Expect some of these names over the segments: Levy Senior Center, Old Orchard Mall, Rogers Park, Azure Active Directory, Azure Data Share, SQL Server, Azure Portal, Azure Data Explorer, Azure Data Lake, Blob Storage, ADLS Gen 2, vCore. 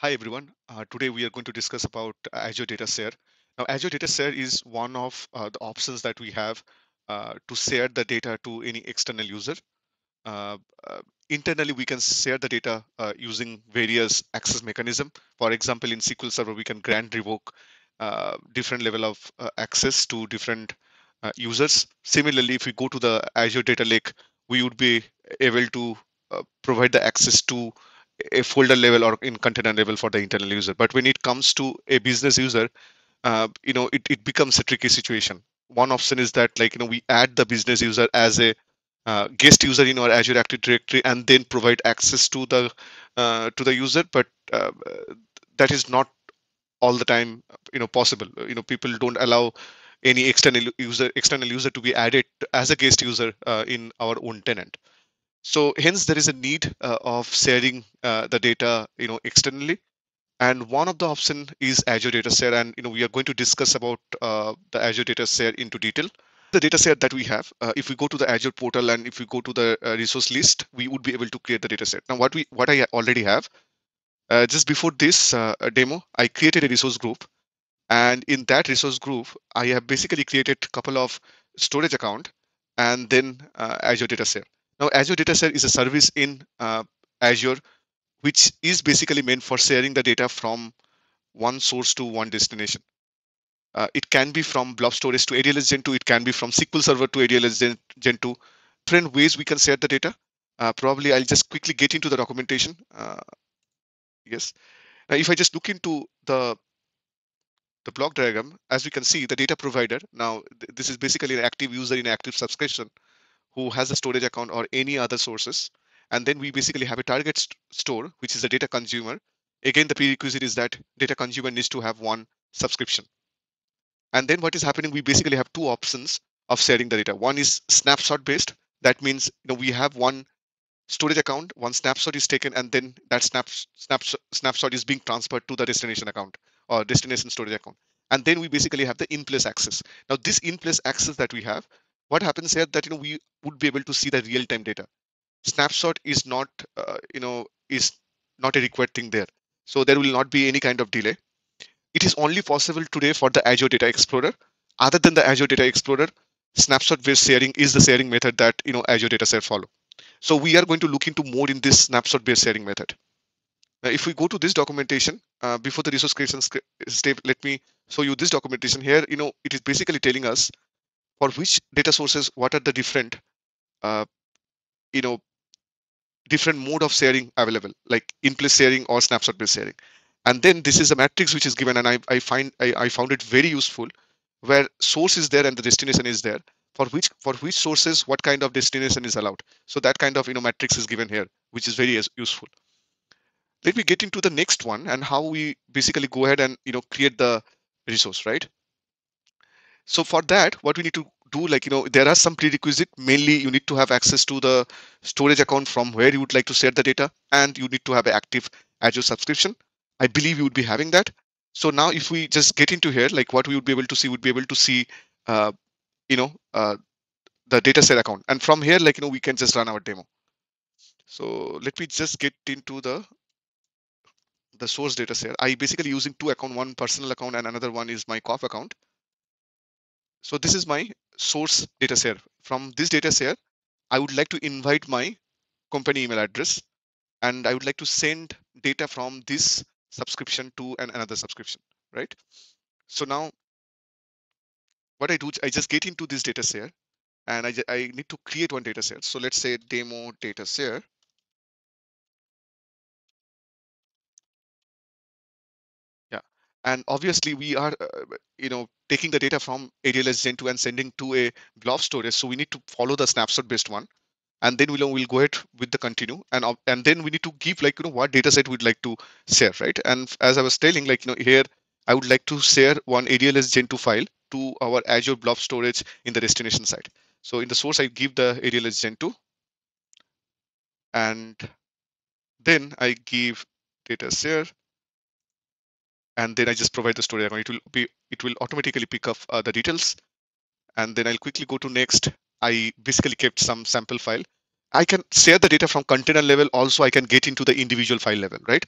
Hi everyone. Today we are going to discuss about Azure Data Share. Now, Azure Data Share is one of the options that we have to share the data to any external user. Internally, we can share the data using various access mechanisms. For example, in SQL Server, we can grant, revoke different level of access to different users. Similarly, if we go to the Azure Data Lake, we would be able to provide the access to a folder level or in container level for the internal user. But when it comes to a business user, it becomes a tricky situation. One option is that we add the business user as a guest user in our Azure Active Directory and then provide access to the user. But that is not all the time possible. People don't allow any external user to be added as a guest user in our own tenant. So hence there is a need of sharing the data externally, and one of the option is Azure Data Share, and we are going to discuss about the Azure Data Share into detail. The data set that we have, if we go to the Azure Portal and if we go to the resource list, we would be able to create the data set. Now what I already have, just before this demo, I created a resource group, and in that resource group I have basically created a couple of storage account and then Azure Data Share. Now, Azure Data Share is a service in Azure, which is basically meant for sharing the data from one source to one destination. It can be from Blob Storage to ADLS Gen 2. It can be from SQL Server to ADLS Gen 2. Different ways we can share the data. Probably I'll just quickly get into the documentation. Yes. Now, if I just look into the block diagram, as we can see, the data provider. Now, this is basically an active user in active subscription who has a storage account or any other sources. And then we basically have a target store, which is the data consumer. Again, the prerequisite is that data consumer needs to have one subscription. And then what is happening, we basically have two options of sharing the data. One is snapshot based. That means we have one storage account, one snapshot is taken, and then that snapshot is being transferred to the destination account or destination storage account. And then we basically have the in-place access. Now this in-place access that we have, what happens here that we would be able to see the real-time data. Snapshot is not a required thing there, so there will not be any kind of delay. It is only possible today for the Azure Data Explorer. Other than the Azure Data Explorer, snapshot-based sharing is the sharing method that Azure Data Share follow. So we are going to look into more in this snapshot-based sharing method. Now, if we go to this documentation before the resource creation step, let me show you this documentation here. It is basically telling us for which data sources, what are the different, different mode of sharing available, like in-place sharing or snapshot-based sharing. And then this is a matrix which is given, and I found it very useful, where source is there and the destination is there. For which sources, what kind of destination is allowed. So that kind of matrix is given here, which is very useful. Let me get into the next one and how we basically go ahead and create the resource, right? So for that, what we need to do, there are some prerequisites. Mainly, you need to have access to the storage account from where you would like to share the data, and you need to have an active Azure subscription. I believe you would be having that. So now if we just get into here, what we would be able to see, the data set account. And from here, we can just run our demo. So let me just get into the source data set. I basically using two accounts, one personal account and another one is my COF account. So this is my source data share. From this data share, I would like to invite my company email address, and I would like to send data from this subscription to another subscription, right? So now what I do, I just get into this data share, and I need to create one data share. So let's say demo data share. And obviously we are, taking the data from ADLS Gen 2 and sending to a blob storage. So we need to follow the snapshot based one, and then we'll go ahead with the continue. And then we need to give what data set we'd like to share, right? And as I was telling, here, I would like to share one ADLS Gen 2 file to our Azure blob storage in the destination side. So in the source, I give the ADLS Gen 2, and then I give data share. And then I just provide the storage account. It will automatically pick up the details. And then I'll quickly go to next. I basically kept some sample file. I can share the data from container level. Also, I can get into the individual file level, right?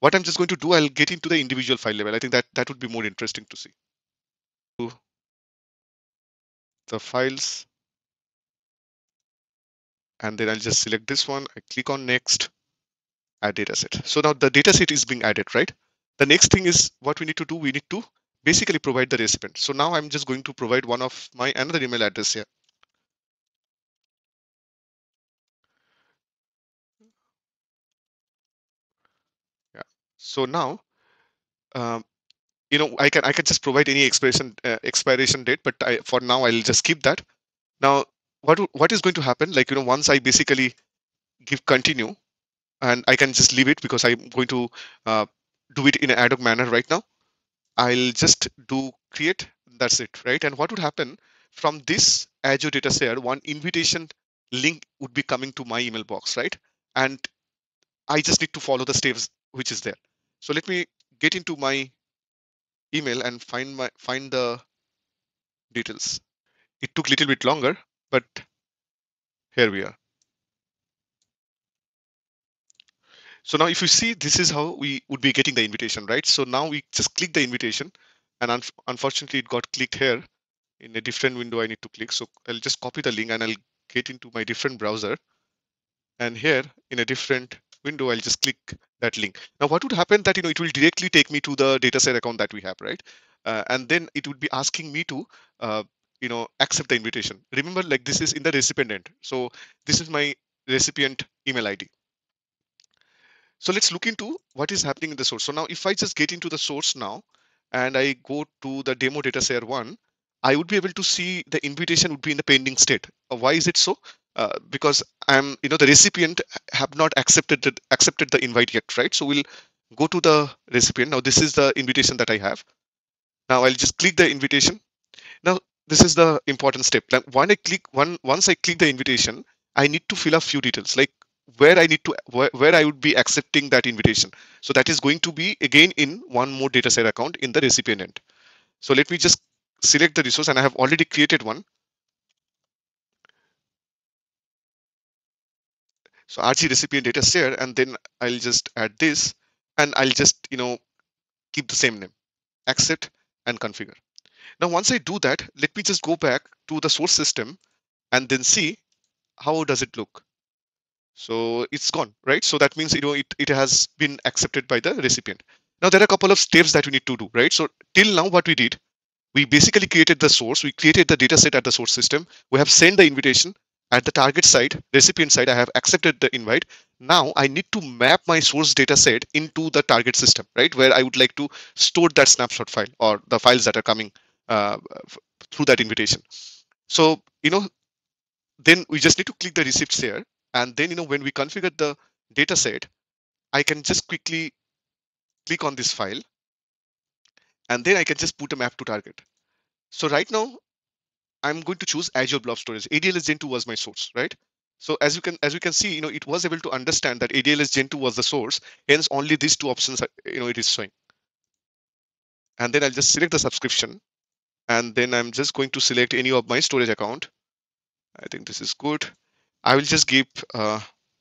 What I'm just going to do, I'll get into the individual file level. I think that would be more interesting to see. The files. And then I'll just select this one. I click on next, add dataset. So now the dataset is being added, right? The next thing is what we need to do. We need to basically provide the recipient. So now I'm just going to provide one of my another email address here. So now, I can just provide any expiration date, but for now I'll just keep that. Now, what is going to happen? Like once I basically give continue, and I can just leave it because I'm going to do it in an ad hoc manner right now. I'll just do create. That's it, right? And what would happen from this Azure Data Share? One invitation link would be coming to my email box, right? And I just need to follow the steps which is there. So let me get into my email and find the details. It took a little bit longer, but here we are. So now if you see, this is how we would be getting the invitation, right? So now we just click the invitation, and unfortunately it got clicked here in a different window I need to click. So I'll just copy the link and I'll get into my different browser. And here in a different window, I'll just click that link. Now, what would happen that it will directly take me to the Data Share account that we have, right? And then it would be asking me to, accept the invitation. Remember, like this is in the recipient end. So this is my recipient email ID. So let's look into what is happening in the source. So now, if I just get into the source now, and I go to the demo Data Share one, I would be able to see the invitation would be in the pending state. Why is it so? Because I'm, the recipient have not accepted the invite yet, right? So we'll go to the recipient. Now this is the invitation that I have. Now I'll just click the invitation. Now this is the important step. Like once I click the invitation, I need to fill a few details, like where I would be accepting that invitation. So that is going to be again in one more Data Share account in the recipient end. So let me just select the resource, and I have already created one. So RG recipient Data Share, and then I'll just add this, and I'll just, keep the same name, accept and configure. Now, once I do that, let me just go back to the source system and then see how does it look. So it's gone, right? So that means, it has been accepted by the recipient. Now, there are a couple of steps that we need to do, right? So till now, what we did, we basically created the source. We created the data set at the source system. We have sent the invitation. At the target side, recipient side, I have accepted the invite. Now I need to map my source data set into the target system, right? Where I would like to store that snapshot file or the files that are coming through that invitation. So, then we just need to click the receipts here. And then, when we configure the data set, I can just quickly click on this file. And then I can just put a map to target. So right now, I'm going to choose Azure Blob Storage. ADLS Gen 2 was my source, right? So as we can see, it was able to understand that ADLS Gen 2 was the source. Hence, only these two options, it is showing. And then I'll just select the subscription, and then I'm just going to select any of my storage account. I think this is good. I will just give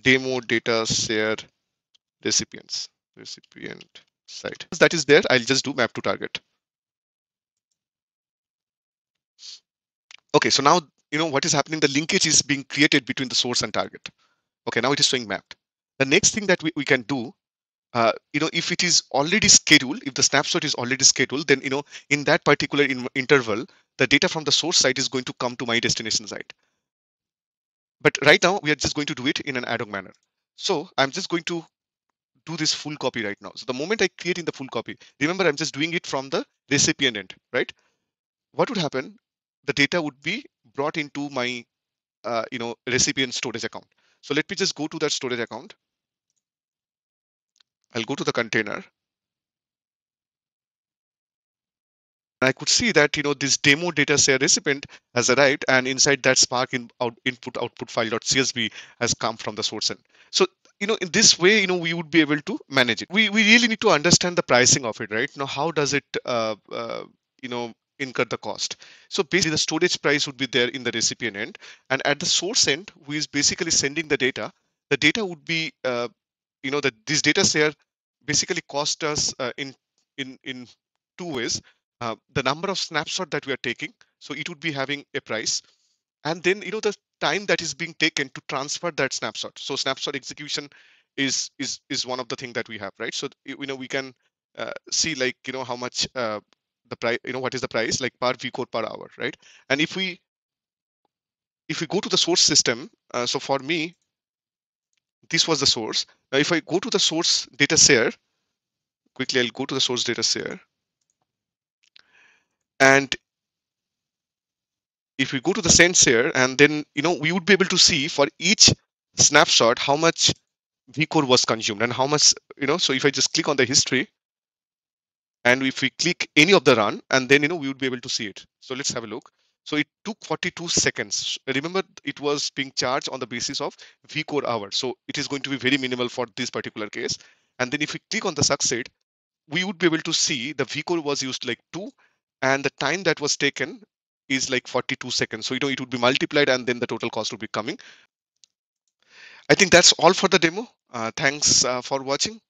demo data share recipient site. That is there. I'll just do map to target. Okay, so now what is happening. The linkage is being created between the source and target. Okay, now it is showing mapped. The next thing that we can do, if it is already scheduled, if the snapshot is already scheduled, then in that particular interval, the data from the source site is going to come to my destination site. But right now we are just going to do it in an ad hoc manner. So I'm just going to do this full copy right now. So the moment I create in the full copy, remember I'm just doing it from the recipient end, right? What would happen? The data would be brought into my, recipient storage account. So let me just go to that storage account. I'll go to the container. I could see that, this demo data share recipient has arrived, and inside that Spark input output file.csv has come from the source end. So, in this way, we would be able to manage it. We really need to understand the pricing of it, right? Now, how does it, incur the cost. So basically the storage price would be there in the recipient end, and at the source end, who is basically sending the data would be, this data share basically cost us in two ways. The number of snapshots that we are taking, so it would be having a price, and then the time that is being taken to transfer that snapshot. So snapshot execution is one of the things that we have, right? So we can see how much the price, what is the price like per vCode per hour, right? And if we go to the source system, so for me, this was the source. Now, if I go to the source data share, quickly I'll go to the source data share. And if we go to the send share, and then, we would be able to see for each snapshot how much vCore was consumed and how much, so if I just click on the history, and if we click any of the run, and then, we would be able to see it. So let's have a look. So it took 42 seconds. Remember, it was being charged on the basis of vCore hour. So it is going to be very minimal for this particular case. And then if we click on the succeed, we would be able to see the vCore was used like 2, and the time that was taken is like 42 seconds. So, it would be multiplied, and then the total cost would be coming. I think that's all for the demo. Thanks for watching.